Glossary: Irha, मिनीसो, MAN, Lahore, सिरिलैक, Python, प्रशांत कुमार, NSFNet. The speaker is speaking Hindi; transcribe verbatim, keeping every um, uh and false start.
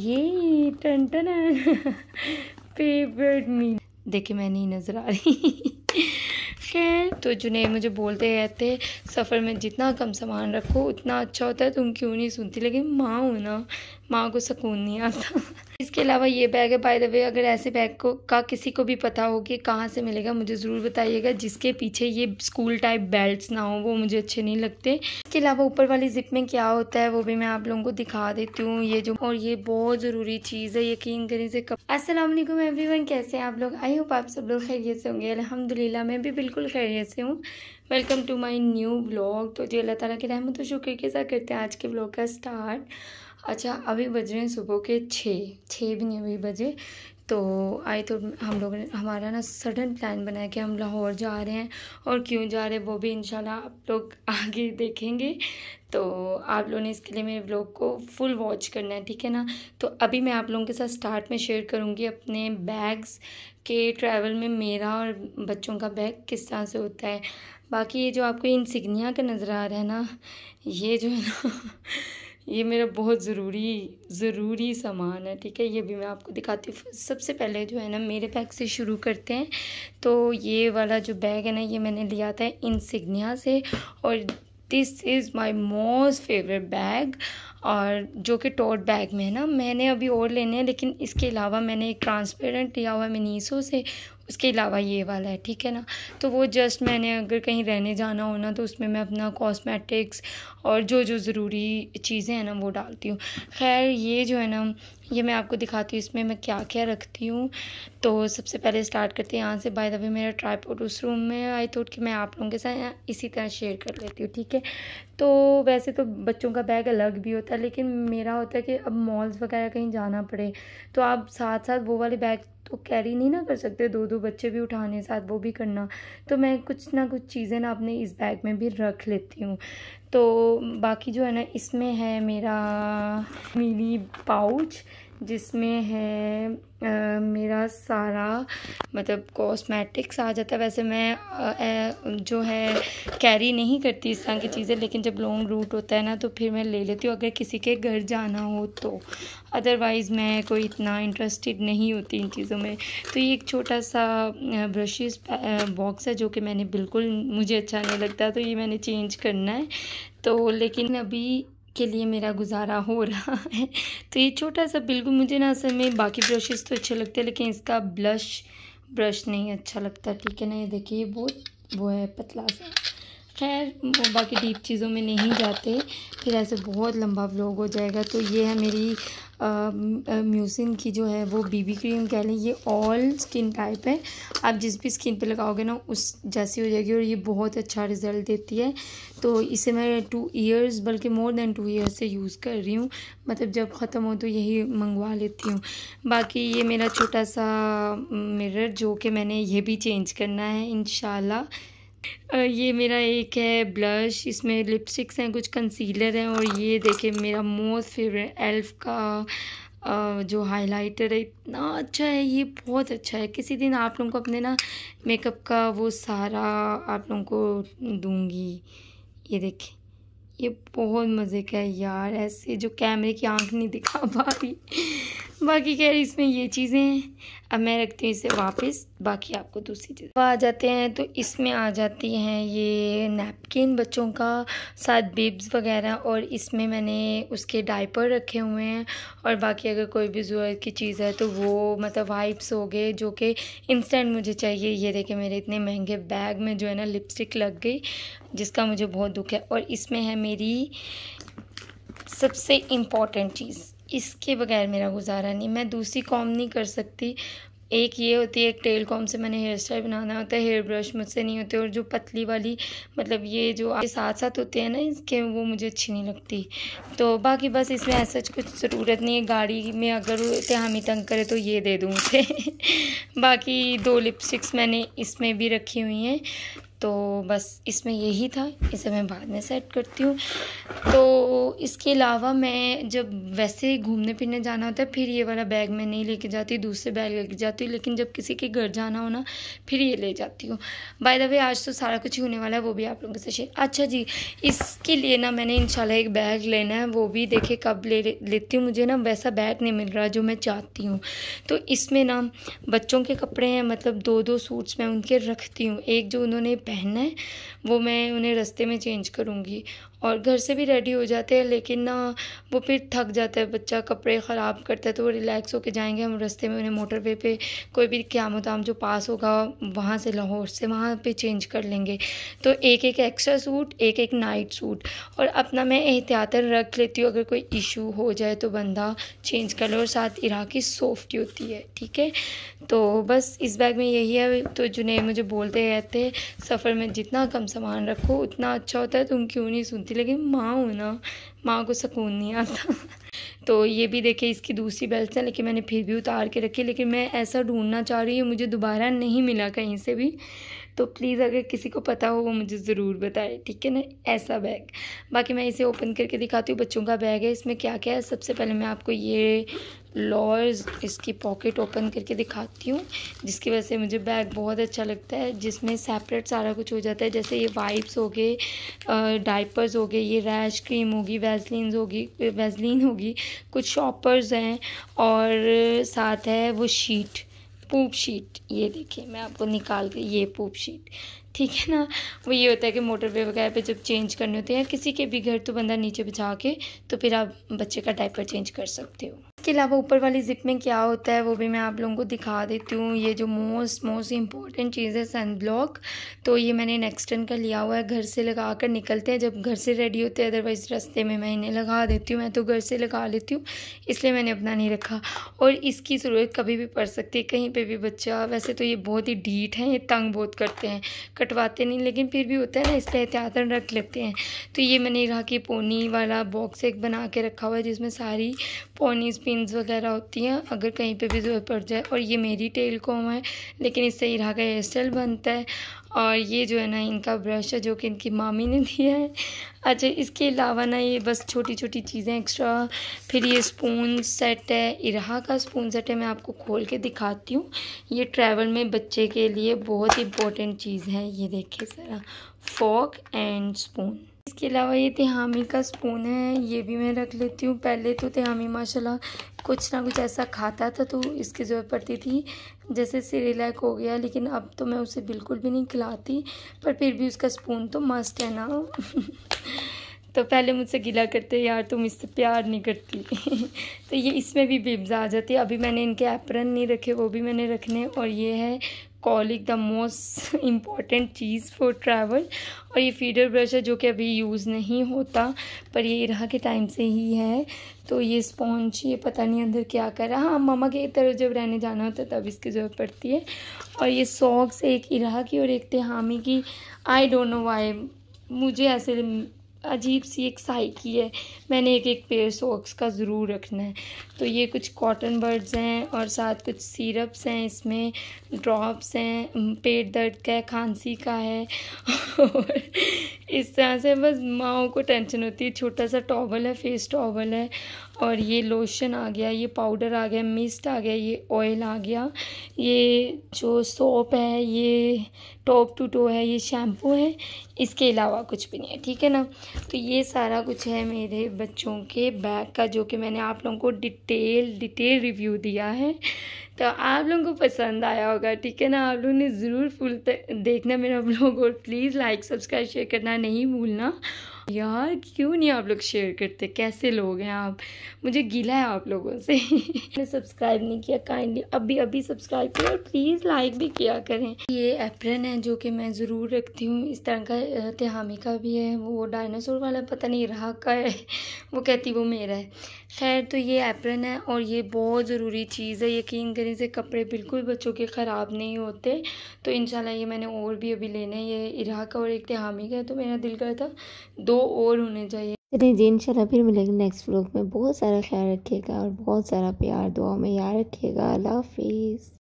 ये टन टन फेवरेट मील। देखिए मैं नहीं नज़र आ रही। खैर तो जुनैद मुझे बोलते रहते सफ़र में जितना कम सामान रखो उतना अच्छा होता है, तुम क्यों नहीं सुनती। लेकिन माँ हो ना, माँ को सुकून नहीं आता। इसके अलावा ये बैग है बाय द वे, अगर ऐसे बैग को का किसी को भी पता हो कि कहाँ से मिलेगा मुझे ज़रूर बताइएगा, जिसके पीछे ये स्कूल टाइप बेल्ट्स ना हो, वो मुझे अच्छे नहीं लगते। इसके अलावा ऊपर वाली जिप में क्या होता है वो भी मैं आप लोगों को दिखा देती हूँ, ये जो, और ये बहुत ज़रूरी चीज़ है यकीन करें। से कब अस्सलाम वालेकुम एवरीवन, कैसे हैं आप लोग, आई होप आप सब लोग खैरियत से होंगे। अल्हम्दुलिल्लाह मैं भी बिल्कुल खैरियत से हूँ। Welcome to my new vlog. तो जी अल्लाह ताला की रहमत और शुक्र के साथ करते हैं आज के व्लॉग का स्टार्ट। अच्छा अभी बज रहे हैं सुबह के छः छः भी नहीं अभी बजे। तो आई तो हम लोग ने हमारा ना सडन प्लान बनाया कि हम लाहौर जा रहे हैं, और क्यों जा रहे हैं वो भी इंशाल्लाह आप लोग आगे देखेंगे। तो आप लोगों ने इसके लिए मेरे व्लॉग को फुल वॉच करना है, ठीक है ना। तो अभी मैं आप लोगों के साथ स्टार्ट में शेयर करूँगी अपने बैग्स के ट्रैवल में मेरा और बच्चों का बैग किस तरह से होता है। बाकी ये जो आपको इंसिग्निया का नज़र आ रहा है ना, ये जो है ना ये मेरा बहुत ज़रूरी ज़रूरी सामान है, ठीक है। ये भी मैं आपको दिखाती हूँ। सबसे पहले जो है ना मेरे बैग से शुरू करते हैं। तो ये वाला जो बैग है ना ये मैंने लिया था इंसिग्निया से, और this is my most favourite bag, और जो कि टोट बैग में है ना। मैंने अभी और लेने हैं, लेकिन इसके अलावा मैंने एक ट्रांसपेरेंट लिया हुआ है मिनीसो से, उसके अलावा ये वाला है, ठीक है ना। तो वो जस्ट मैंने अगर कहीं रहने जाना हो ना तो उसमें मैं अपना कॉस्मेटिक्स और जो जो ज़रूरी चीज़ें हैं ना वो डालती हूँ। खैर ये जो है ना ये मैं आपको दिखाती हूँ इसमें मैं क्या क्या रखती हूँ। तो सबसे पहले स्टार्ट करते हैं यहाँ से। बाय द वे मेरा ट्राइपॉड उस रूम में, आई थॉट कि मैं आप लोगों के साथ इसी तरह शेयर कर लेती हूँ, ठीक है। तो वैसे तो बच्चों का बैग अलग भी होता है, लेकिन मेरा होता है कि अब मॉल्स वगैरह कहीं जाना पड़े तो आप साथ साथ वो वाले बैग तो कैरी नहीं ना कर सकते, दो दो बच्चे भी उठाने साथ वो भी करना। तो मैं कुछ ना कुछ चीज़ें ना अपने इस बैग में भी रख लेती हूँ। तो बाकी जो है ना इसमें है मेरा मिनी पाउच, जिसमें है आ, मेरा सारा मतलब कॉस्मेटिक्स आ जाता है। वैसे मैं आ, आ, जो है कैरी नहीं करती इस तरह की चीज़ें, लेकिन जब लॉन्ग रूट होता है ना तो फिर मैं ले लेती हूँ, अगर किसी के घर जाना हो तो। अदरवाइज़ मैं कोई इतना इंटरेस्टेड नहीं होती इन चीज़ों में। तो ये एक छोटा सा ब्रशेस बॉक्स है जो कि मैंने बिल्कुल मुझे अच्छा नहीं लगता, तो ये मैंने चेंज करना है। तो लेकिन अभी के लिए मेरा गुजारा हो रहा है। तो ये छोटा सा बिल्कुल मुझे ना, असल में बाकी ब्रशेस तो अच्छे लगते हैं लेकिन इसका ब्लश ब्रश नहीं अच्छा लगता, ठीक है ना। ये देखिए बहुत वो है पतला सा। खैर वो बाकी डीप चीज़ों में नहीं जाते, फिर ऐसे बहुत लंबा व्लॉग हो जाएगा। तो ये है मेरी म्यूसिन की जो है वो बीबी क्रीम कह लें, ये ऑल स्किन टाइप है, आप जिस भी स्किन पे लगाओगे ना उस जैसी हो जाएगी, और ये बहुत अच्छा रिज़ल्ट देती है। तो इसे मैं टू इयर्स बल्कि मोर देन टू इयर्स से यूज़ कर रही हूँ, मतलब जब ख़त्म हो तो यही मंगवा लेती हूँ। बाकी ये मेरा छोटा सा मिरर जो कि मैंने ये भी चेंज करना है इंशाल्लाह। ये मेरा एक है ब्लश, इसमें लिपस्टिक्स हैं, कुछ कंसीलर हैं, और ये देखिए मेरा मोस्ट फेवरेट एल्फ का जो हाइलाइटर है, इतना अच्छा है, ये बहुत अच्छा है। किसी दिन आप लोगों को अपने ना मेकअप का वो सारा आप लोगों को दूंगी। ये देखिए ये बहुत मज़े का है यार, ऐसे जो कैमरे की आंख नहीं दिखा पा रही। बाकी खैर इसमें ये चीज़ें हैं, अब मैं रखती हूँ इसे वापस, बाकी आपको दूसरी चीज़ आ जाते हैं। तो इसमें आ जाती हैं ये नैपकिन बच्चों का, साथ बिब्स वगैरह, और इसमें मैंने उसके डायपर रखे हुए हैं। और बाकी अगर कोई भी ज़रूरत की चीज़ है तो वो मतलब वाइप्स हो गए जो कि इंस्टेंट मुझे चाहिए। ये देखिए मेरे इतने महंगे बैग में जो है ना लिपस्टिक लग गई, जिसका मुझे बहुत दुख है। और इसमें है मेरी सबसे इम्पॉर्टेंट चीज़, इसके बगैर मेरा गुजारा नहीं, मैं दूसरी कॉम नहीं कर सकती। एक ये होती है, एक टेल कॉम से मैंने हेयर स्टाइल बनाना होता है, हेयर ब्रश मुझसे नहीं होते, और जो पतली वाली मतलब ये जो आपके साथ साथ होते हैं ना इसके, वो मुझे अच्छी नहीं लगती। तो बाकी बस इसमें ऐसा कुछ ज़रूरत नहीं है। गाड़ी में अगर हामी तंग करे तो ये दे दूँ उसे। बाकी दो लिपस्टिक्स मैंने इसमें भी रखी हुई हैं। तो बस इसमें यही था, इसे मैं बाद में सेट करती हूँ। तो इसके अलावा मैं जब वैसे घूमने फिरने जाना होता है फिर ये वाला बैग मैं नहीं लेके जाती, दूसरे बैग लेके जाती हूँ, लेकिन जब किसी के घर जाना हो ना फिर ये ले जाती हूँ। बाय द वे आज तो सारा कुछ ही होने वाला है, वो भी आप लोगों से शेयर। अच्छा जी, इसके लिए ना मैंने इंशाल्लाह एक बैग लेना है, वो भी देखे कब ले लेती हूँ। मुझे ना वैसा बैग नहीं मिल रहा जो मैं चाहती हूँ। तो इसमें ना बच्चों के कपड़े हैं, मतलब दो दो सूट्स मैं उनके रखती हूँ, एक जो उन्होंने पहनना है वो मैं उन्हें रास्ते में चेंज करूँगी। और घर से भी रेडी हो जाते हैं, लेकिन ना वो फिर थक जाता है बच्चा, कपड़े ख़राब करता है, तो वो रिलैक्स होके जाएंगे। हम रास्ते में उन्हें मोटरवे पे कोई भी क्यामताम जो पास होगा वहाँ से, लाहौर से वहाँ पे चेंज कर लेंगे। तो एक एक एक्स्ट्रा सूट, एक एक नाइट सूट, और अपना मैं एहतियातन रख लेती हूँ, अगर कोई इशू हो जाए तो बंदा चेंज कर ले। और साथ इराकी सॉफ्ट होती है, ठीक है। तो बस इस बैग में यही है। तो जुनैद मुझे बोलते रहते हैं सफ़र में जितना कम सामान रखो उतना अच्छा होता है, तुम क्यों नहीं सुनती, लेकिन माँ हो ना, माँ को सुकून नहीं आता। तो ये भी देखे इसकी दूसरी बेल्ट है, लेकिन मैंने फिर भी उतार के रखी, लेकिन मैं ऐसा ढूंढना चाह रही हूँ, मुझे दोबारा नहीं मिला कहीं से भी। तो प्लीज़ अगर किसी को पता हो वो मुझे ज़रूर बताए, ठीक है ना, ऐसा बैग। बाकी मैं इसे ओपन करके दिखाती हूँ, बच्चों का बैग है, इसमें क्या क्या है। सबसे पहले मैं आपको ये लॉर्ज इसकी पॉकेट ओपन करके दिखाती हूँ, जिसकी वजह से मुझे बैग बहुत अच्छा लगता है, जिसमें सेपरेट सारा कुछ हो जाता है। जैसे ये वाइप्स हो गए, डायपर्स हो गए, ये रैश क्रीम होगी, वैसलीन होगी वैसलीन होगी कुछ शॉपर्स हैं, और साथ है वो शीट, पूप शीट। ये देखिए मैं आपको निकाल के, ये पूप शीट, ठीक है ना। वो ये होता है कि मोटरवे वगैरह पे जब चेंज करने होते हैं किसी के भी घर, तो बंदा नीचे बिछा के तो फिर आप बच्चे का डायपर चेंज कर सकते हो। इसके अलावा ऊपर वाली ज़िप में क्या होता है वो भी मैं आप लोगों को दिखा देती हूँ। ये जो मोस्ट मोस्ट इंपॉर्टेंट चीज़ है, सनब्लॉक, तो ये मैंने नेक्स्टन का लिया हुआ है। घर से लगा कर निकलते हैं जब घर से रेडी होते हैं, अदरवाइज़ रास्ते में मैं इन्हें लगा देती हूँ। मैं तो घर से लगा लेती हूँ, इसलिए मैंने अपना नहीं रखा, और इसकी ज़रूरत कभी भी पड़ सकती है, कहीं पर भी बच्चा। वैसे तो ये बहुत ही ढीठ हैं, ये तंग बहुत करते हैं, कटवाते नहीं, लेकिन फिर भी होता है ना, इसलिए एहतियातन रख लेते हैं। तो ये मैंने राखी पोनी वाला बॉक्स एक बना के रखा हुआ है, जिसमें सारी पोनीज पिंस वगैरह होती हैं, अगर कहीं पे भी ज़रूरत पड़ जाए। और ये मेरी टेल कॉम है, लेकिन इससे इरा का हेयर स्टाइल बनता है। और ये जो है ना इनका ब्रश है, जो कि इनकी मामी ने दिया है। अच्छा, इसके अलावा ना ये बस छोटी छोटी चीज़ें एक्स्ट्रा। फिर ये स्पून सेट है, इरा का स्पून सेट है, मैं आपको खोल के दिखाती हूँ। ये ट्रैवल में बच्चे के लिए बहुत इंपॉर्टेंट चीज़ है, ये देखिए सारा फॉक एंड स्पून। इसके अलावा ये तिहामी का स्पून है, ये भी मैं रख लेती हूँ। पहले तो तिहामी माशाल्लाह कुछ ना कुछ ऐसा खाता था तो इसकी ज़रूरत पड़ती थी, जैसे सिरिलैक हो गया, लेकिन अब तो मैं उसे बिल्कुल भी नहीं खिलाती, पर फिर भी उसका स्पून तो मस्ट है ना। तो पहले मुझसे गिला करते, यार तुम इससे प्यार नहीं करती। तो ये इसमें भी बिब्स आ जाती है। अभी मैंने इनके एप्रन नहीं रखे, वो भी मैंने रखने। और ये है कॉलिक, द मोस्ट इम्पॉर्टेंट चीज़ फॉर ट्रैवल। और ये फीडर ब्रश है, जो कि अभी यूज़ नहीं होता, पर ये इरा के टाइम से ही है। तो ये स्पॉन्ज, ये पता नहीं अंदर क्या कर रहा। हाँ, मामा के तरफ जब रहने जाना होता है तब इसकी ज़रूरत पड़ती है। और ये सॉक्स, एक इरा की और एक तिहामी की। आई डोंट नो वाई, मुझे ऐसे अजीब सी एक साइकी है, मैंने एक एक पेयर सॉक्स का ज़रूर रखना है। तो ये कुछ कॉटन बड्स हैं, और साथ कुछ सिरप्स हैं, इसमें ड्रॉप्स हैं, पेट दर्द का है, खांसी का है। और इस तरह से बस माओ को टेंशन होती है। छोटा सा टॉवल है, फेस टॉवल है। और ये लोशन आ गया, ये पाउडर आ गया, मिस्ट आ गया, ये ऑयल आ गया, ये जो सोप है, ये टॉप टू टो है, ये शैम्पू है। इसके अलावा कुछ भी नहीं है, ठीक है ना। तो ये सारा कुछ है मेरे बच्चों के बैग का, जो कि मैंने आप लोगों को डिटेल डिटेल रिव्यू दिया है। तो आप लोगों को पसंद आया होगा, ठीक है ना। आप लोगों ने ज़रूर फुल देखना मेरा व्लॉग, और प्लीज़ लाइक सब्सक्राइब शेयर करना नहीं भूलना। यार क्यों नहीं आप लोग शेयर करते, कैसे लोग हैं आप, मुझे गिला है आप लोगों से। मैंने सब्सक्राइब नहीं किया, काइंडली अभी अभी सब्सक्राइब करें, और प्लीज़ लाइक भी किया करें। ये एप्रन है, जो कि मैं ज़रूर रखती हूँ। इस तरह का तिहामी का भी है, वो डायनासोर वाला पता नहीं रहा का है, वो कहती वो मेरा है। खैर, तो ये एप्रन है, और ये बहुत ज़रूरी चीज़ है। यकीन करें से कपड़े बिल्कुल बच्चों के ख़राब नहीं होते। तो इंशाल्लाह ये मैंने और भी अभी लेने हैं, ये इरा का और एक तिहामी का है। तो मेरा दिल करता दो और होने चाहिए। चलिए जी, इंशाल्लाह फिर मिलेंगे नेक्स्ट व्लॉग में। बहुत सारा ख्याल रखिएगा और बहुत सारा प्यार दुआ में याद रखिएगा। अल्लाह हाफिज़।